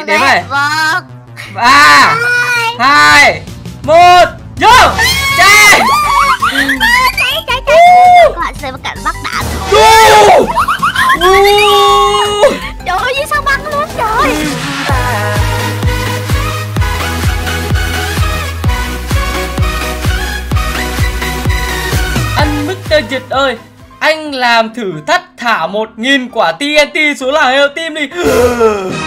Đi đếm này. 3 2 1 vô. Chạy. Họ sẽ cảm giác đã thôi. Trời ơi sao bắn luôn trời. Anh Mr. Vịt ơi, anh làm thử thách thả 1000 quả TNT xuống làng Hero Team đi.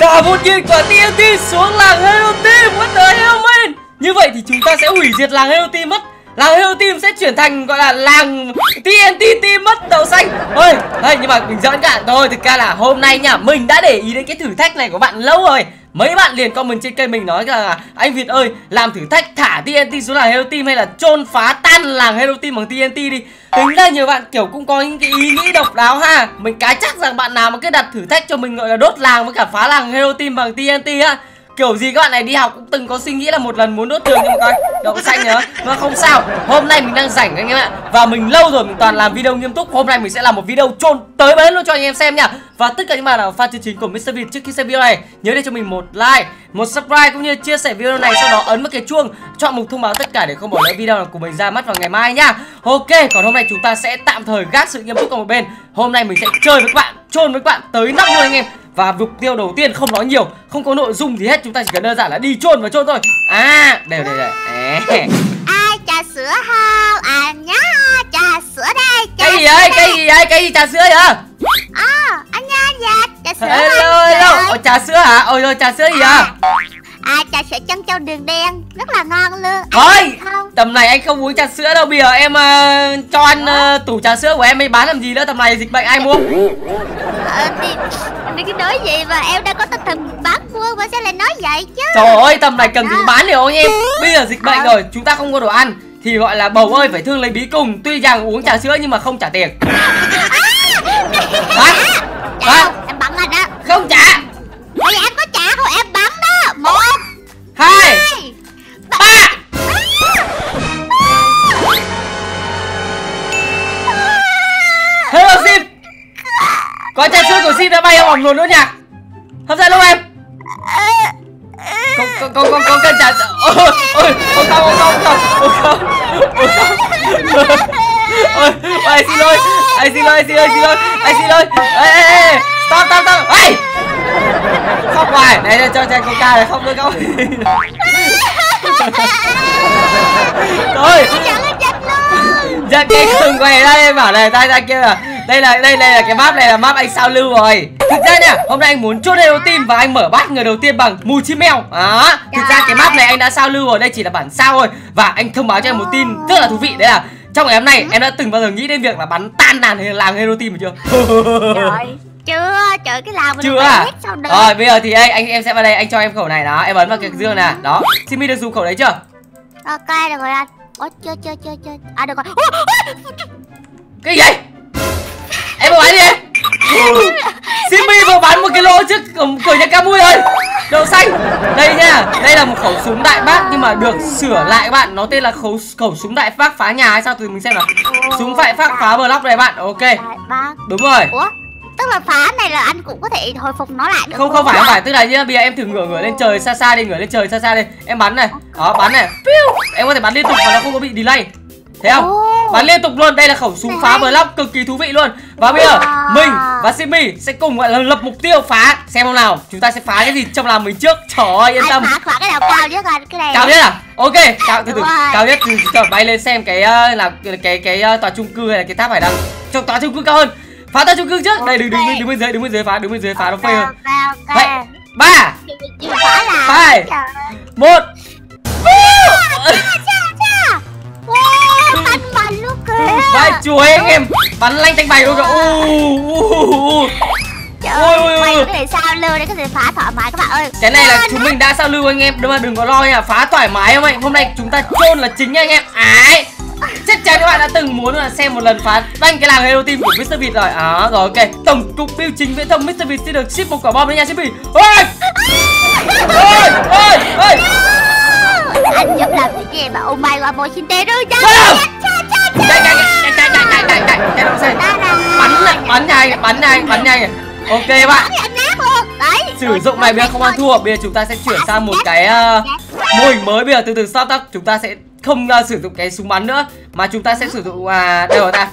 Thả 1000 quả TNT xuống làng Hero Team. What the hell man. Như vậy thì chúng ta sẽ hủy diệt làng Hero Team mất. Làng Hero Team sẽ chuyển thành gọi là làng TNT Team mất đậu xanh. Ôi, nhưng mà mình giỡn cả thôi. Thực ra là hôm nay nhá, mình đã để ý đến cái thử thách này của bạn lâu rồi. Mấy bạn liền comment trên kênh mình nói là anh Việt ơi, làm thử thách thả TNT xuống làng Hero Team hay là chôn phá tan làng Hero Team bằng TNT đi. Tính ra nhiều bạn kiểu cũng có những cái ý nghĩ độc đáo ha. Mình cá chắc rằng bạn nào mà cứ đặt thử thách cho mình gọi là đốt làng với cả phá làng Hero Team bằng TNT á, kiểu gì các bạn này đi học cũng từng có suy nghĩ là một lần muốn đốt trường. Nhưng mà coi đậu xanh nữa. Mà không sao, hôm nay mình đang rảnh anh em ạ. Và mình lâu rồi mình toàn làm video nghiêm túc. Hôm nay mình sẽ làm một video chôn tới bến luôn cho anh em xem nha. Và tất cả những bạn nào fan chương trình của Mr. Beat trước khi xem video này, nhớ để cho mình một like, một subscribe cũng như chia sẻ video này. Sau đó ấn vào cái chuông, chọn mục thông báo tất cả để không bỏ lỡ video nào của mình ra mắt vào ngày mai nha. Ok, còn hôm nay chúng ta sẽ tạm thời gác sự nghiêm túc vào một bên. Hôm nay mình sẽ chơi với các bạn, chôn với các bạn tới 5 luôn anh em. Và mục tiêu đầu tiên không nói nhiều, không có nội dung gì hết, chúng ta chỉ cần đơn giản là đi chôn và chôn thôi. À, đều. Ai trà sữa không? À nhá, trà sữa đây. Cái gì trà sữa vậy? À, anh nha dạ, trà sữa. Hello. Trà sữa hả? Ôi rồi trà sữa gì vậy? À, trà sữa trân châu đường đen rất là ngon luôn. Thôi, tầm này anh không uống trà sữa đâu. Bây giờ em cho anh tủ trà sữa của em ấy bán làm gì nữa, tầm này dịch bệnh ai mua. Đừng cứ nói vậy mà em đã có tinh thần bán mua mà sẽ lại nói vậy chứ. Trời ơi, tầm này cần gì bán được không em? Bây giờ dịch bệnh rồi, chúng ta không có đồ ăn thì gọi là bầu ơi phải thương lấy bí cùng. Tuy rằng uống trà sữa nhưng mà không trả tiền. Hả? Em bắn anh đó. Không trả. Bây giờ em có trả không? Em bắn đó. 1 2 3. Hello Sim, có trà sữa của Sim đã bay ỏm luôn nữa nhỉ? Hấp dẫn luôn em. Con cần trà sữa. Ôi, không. Ôi, xin lỗi. Ê, stop. Ê! Khóc hoài. Này cho anh Coca này, khóc nữa các bạn. Thôi. Giật cái khung quay ra đây, bảo này tay ra kia là. Đây là cái map này là map anh sao lưu rồi. Thực ra nha, hôm nay anh muốn chốt Hero Team và anh mở bắt người đầu tiên bằng mù chim mèo. À, thực ra cái map này anh đã sao lưu rồi, đây chỉ là bản sao thôi. Và anh thông báo cho em một tin rất là thú vị, đấy là trong ngày hôm nay em đã từng bao giờ nghĩ đến việc là bắn tan làng Hero Team chưa? Trời, chưa, cái làng mình chưa à? Hết sao được. Rồi bây giờ thì anh em sẽ vào đây, anh cho em khẩu này đó, em ấn vào cái dương nè, đó. Simi được dùng khẩu đấy chưa? Ok được rồi anh. Ôi chưa. À được rồi. Cái gì vậy? Em vừa bắn gì? Simi vừa bắn một cái lỗ trước cửa nhà Camui rồi. Đậu xanh. Đây nha, đây là một khẩu súng đại bác nhưng mà được sửa lại các bạn. Nó tên là khẩu súng đại bác phá nhà hay sao, từ mình xem nào. Súng đại bác phá block này bạn. Ok. Đúng rồi. Ủa? Tức là phá này là anh cũng có thể hồi phục nó lại được. Không phải, tức là như bây giờ em thử ngửa lên trời xa xa đi, em bắn này. Đó, bắn này. Em có thể bắn liên tục mà nó không có bị delay. Thấy không? Bắn liên tục luôn. Đây là khẩu súng phá block cực kỳ thú vị luôn. Và bây giờ mình và Simi sẽ cùng gọi là lập mục tiêu phá. Xem hôm nào chúng ta sẽ phá cái gì trong làng mình trước. Trời ơi, yên tâm. Phá cái nào cao nhất rồi, cái này. Cao nhất à? Ok, cao nhất thì bay lên xem cái là cái tòa chung cư hay là cái tháp hải đăng. Trong tòa chung cư cao hơn. Phá tòa chung cư trước. Đây đứng bên dưới phá, nó phê hơn. Vậy 3 2 1. Vãi chuối anh em, bắn lanh tanh bày luôn kìa. Ui. Cái này sao lưu đấy, cái này phá thoải mái các bạn ơi. Cái này là chúng mình đã sao lưu anh em, đừng có lo nha, phá thoải mái không anh. Hôm nay chúng ta chôn là chính nha anh em. Chắc chắn các bạn đã từng muốn là xem một lần phá banh cái làng Hero Team của Mr. Beat rồi. À, rồi ok. Tổng cục Biêu chính Viễn thông Mr. Beat sẽ được ship một quả bom đấy nha Simi. Ôi. Anh giúp làm cái gì mà ông bay qua môi xin tê rồi chạy bắn nhanh. Ok bạn. Đấy. sử dụng này, bây giờ không ăn thua. Bây giờ chúng ta sẽ chuyển sang một cái mô hình mới. Bây giờ từ từ start up, chúng ta sẽ không sử dụng cái súng bắn nữa mà chúng ta sẽ sử dụng đây rồi ta.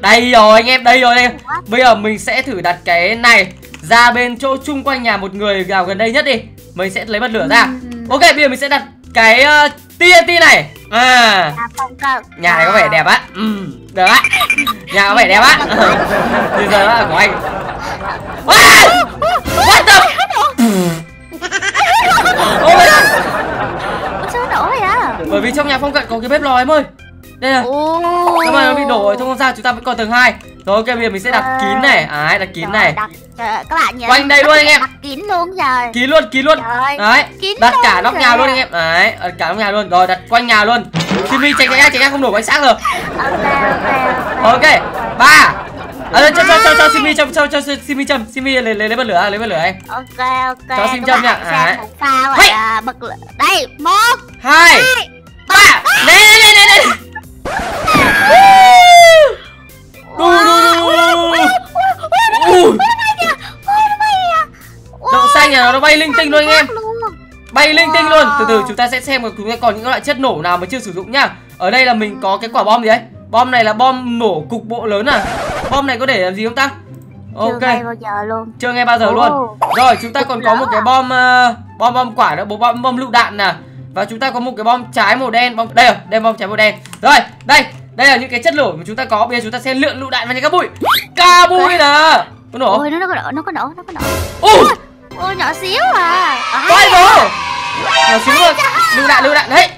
Đây rồi anh em, đây rồi đây. Bây giờ mình sẽ thử đặt cái này ra bên chỗ chung quanh nhà một người nào gần đây nhất đi. Mình sẽ lấy bật lửa ra. Ok, bây giờ mình sẽ đặt cái TNT này. Nhà này có vẻ đẹp á. Được á. Nhà có vẻ đẹp á. Bây giờ đó là của anh. What the? Bởi vì trong nhà Phong Cận có cái bếp lò em ơi. Đây này. Các bạn nó bị đổ rồi, không sao, chúng ta vẫn còn tầng 2. Rồi ok, bây giờ mình sẽ đặt kín này. Đặt kín này. Các bạn nhớ quanh đây luôn anh em. Kín luôn rồi. Kín luôn. Đấy. Đặt cả nóc nhà luôn anh em. Đấy, đặt cả nóc nhà luôn. Rồi đặt quanh nhà luôn. Timmy tránh ra không đổ ánh sáng rồi. Ok. 3. Cho Simmy châm, cho Simmy châm. Simmy lấy bật lửa, anh. Ok. Cho Simmy châm nha. Bật lửa. Đây, 1 2 3. Đây. Đậu xanh nhà nó bay linh tinh luôn anh em. Bay linh tinh luôn. Từ từ chúng ta sẽ xem chúng ta còn những loại chất nổ nào mà chưa sử dụng nhá. Ở đây là mình có cái quả bom gì đấy. Bom này là bom nổ cục bộ lớn à. Bom này có để làm gì không ta? Ok. Chưa nghe bao giờ luôn. Rồi chúng ta còn có một cái bom bom quả đó, bom lựu đạn nè. Và chúng ta có một cái bom trái màu đen, đây rồi, đây bom trái màu đen. Rồi, đây là những cái chất nổ mà chúng ta có. Bây giờ chúng ta sẽ lượn lựu đạn vào những cái bụi. Ca bụi nè. Có nổ. Ôi nó có nổ. Ôi nhỏ xíu à. Quay vô. Nhỏ xíu luôn. Lựu đạn đấy.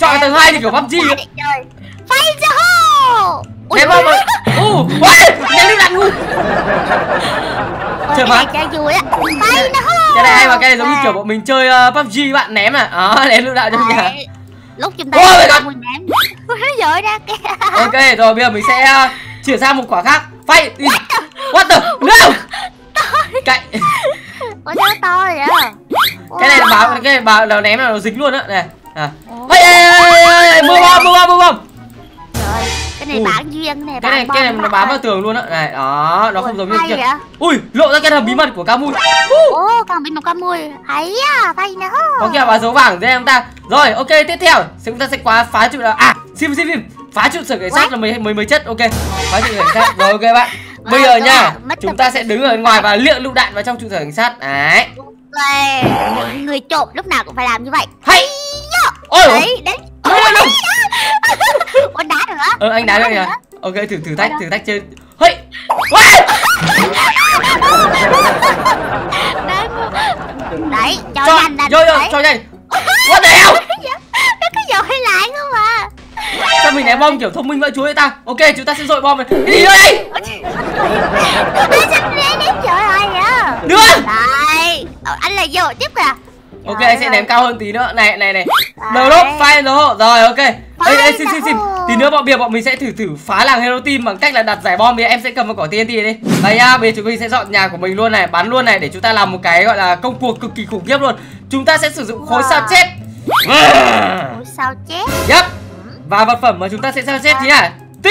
Chọn tầng 2 thì kiểu PUBG ấy. Fire hole. Ném bom. Ném lựu đạn ngu. Trời má. Cái vui á. Fire hole. Cái này hay mà, cái này giống như kiểu bọn mình chơi PUBG bạn ném này. Ném lựu đạn trong nhà. Lúc chúng ta ném. Rồi ra kìa. Ok, rồi bây giờ mình sẽ chuyển sang một quả khác. Fight. What the? No. Cái. Ôi nó to rồi à. Cái này là báo, cái báo nó ném là nó dính luôn á này. Mưa bom. Trời, cái này bán duyên này. Cái này nó bám vào tường luôn á. Này, đó, nó không giống như kia. Ui, lộ ra cái hầm bí mật của Camui. Càng bí mật Camui. Ấy à, tay nó. Có kia báo dấu vàng đây em ta. Rồi, ok, tiếp theo, chúng ta sẽ phá trụ là Sim phá trụ sở cảnh sát là mới chất. Ok, phá trụ sở cảnh sát. Rồi ok bạn. Bây giờ nha, chúng ta sẽ đứng ở ngoài và liệng lựu đạn vào trong trụ sở cảnh sát. Đấy. Người trộm lúc nào cũng phải làm như vậy. Hay. Ôi. Đấy. Con đá được á. Anh đá được kìa. Ok, thử thách chơi. Hey. Đấy, cho nhanh lên. Cho nhanh. What the hell? Nó cứ dội lại không à. Sao mình ném bom kiểu thông minh vậy chú ơi ta. Ok, chúng ta sẽ dội bom này. Đi đi đây. Đưa. Đấy. Anh lại dội tiếp kìa. Ok, anh sẽ ném cao hơn tí nữa. Này. Đầu lốp, fire the hole. Rồi, ok. Ê, xin. Tí nữa bọn mình sẽ thử phá làng Hero Team bằng cách là đặt giải bom. Bây giờ em sẽ cầm một quả TNT đi. Đấy nha, bây giờ chúng mình sẽ dọn nhà của mình luôn này. Bắn luôn này để chúng ta làm một cái gọi là công cuộc cực kỳ khủng khiếp luôn. Chúng ta sẽ sử dụng khối sao chết. Khối sao chết. Yep. Và vật phẩm mà chúng ta sẽ sao chết chính là TNT.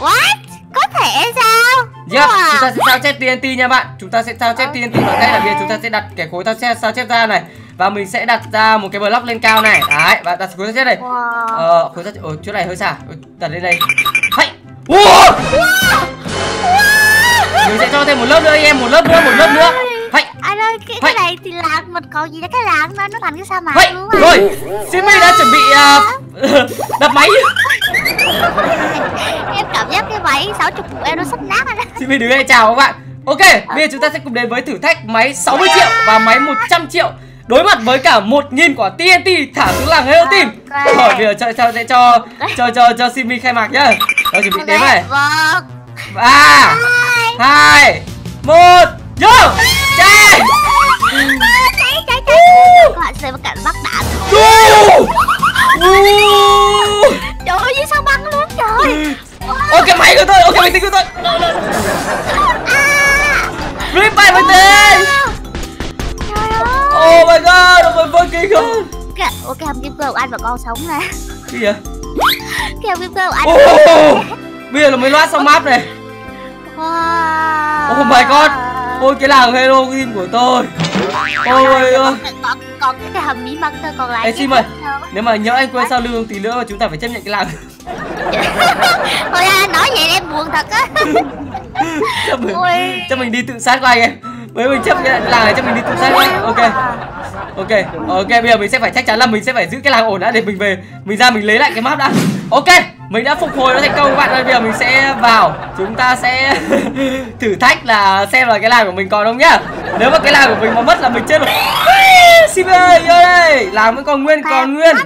What? Có thể sao? Yep, chúng ta sẽ sao chép TNT nha bạn. Chúng ta sẽ sao chép TNT bằng cách là bây giờ chúng ta sẽ đặt cái khối sao chép ra này. Và mình sẽ đặt ra một cái block lên cao này. Đấy, và đặt khối sao chép này. Khối sao chép, chỗ này hơi xa. Đặt lên đây. Hay. Mình sẽ cho thêm một lớp nữa anh em, một lớp nữa. Hay. Anh ơi, cái này thì là một cầu gì đó, cái làng nó thành cái sa mạc luôn rồi. Rồi, Simmy đã chuẩn bị đập máy. Em cảm giác cái máy 60 của em nó sắp nát rồi. Simmy đứng đây chào các bạn. Ok, bây giờ chúng ta sẽ cùng đến với thử thách máy 60 triệu và máy 100 triệu đối mặt với cả 1000 quả TNT thả xuống làng Hero Team. Rồi bây giờ cho Simmy khai mạc nhá. Rồi chuẩn bị đếm này. 3 2 1. Yo! Chạy! Các bạn sẽ cản bắt đạn. Trời ơi, sao băng luôn trời. Ok máy của tôi, ok máy tính của tôi. Rip bay máy tính. Oh my god, nó vô kinh khủng. Ok, hầm kim cương của anh và con sống nè. Cái gì vậy? Cái hầm kim cương của anh. Bây giờ là mới loát xong map này. Oh my god. Ôi cái làng heroin của tôi. Ôi ơi. Còn cái hầm mí măng thôi, còn lại. Ê, xin mời. Nếu mà nhớ anh quên sao lương tí nữa mà chúng ta phải chấp nhận cái làng. Ôi nói vậy em buồn thật á. Chắc mình đi tự sát của anh em. Mới mình chấp nhận làng này, chắc mình đi tự sát của anh. Ok, bây giờ mình sẽ phải chắc chắn là mình sẽ phải giữ cái làng ổn đã để mình về. Mình ra mình lấy lại cái map đã. Ok, mình đã phục hồi nó thành công các bạn ơi. Bây giờ mình sẽ vào, chúng ta sẽ thử thách là xem là cái làng của mình còn không nhá. Nếu mà cái làng của mình mà mất là mình chết rồi. Xin ơi, vô đây. Làng vẫn còn nguyên.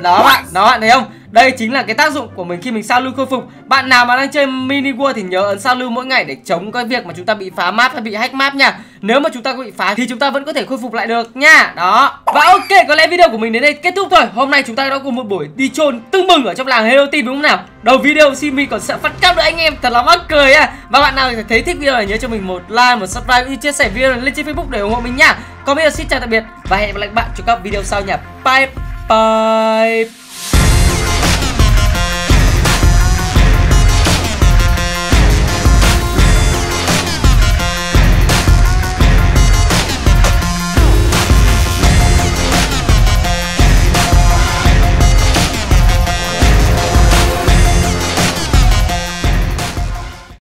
Đó bạn, thấy không? Đây chính là cái tác dụng của mình khi mình sao lưu khôi phục. Bạn nào mà đang chơi mini world thì nhớ ấn sao lưu mỗi ngày để chống cái việc mà chúng ta bị phá map hay bị hack map nha. Nếu mà chúng ta có bị phá thì chúng ta vẫn có thể khôi phục lại được nha. Đó. Và ok, có lẽ video của mình đến đây kết thúc thôi. Hôm nay chúng ta đã có một buổi đi chôn tưng bừng ở trong làng Hero Team đúng không nào? Đầu video Simi còn sợ phát cắp nữa anh em, thật là mắc cười à. Và bạn nào thấy thích video này nhớ cho mình một like, một subscribe cũng như chia sẻ video này lên trên Facebook để ủng hộ mình nha. Còn bây giờ xin chào tạm biệt và hẹn gặp lại bạn trong các video sau nha. Bye bye.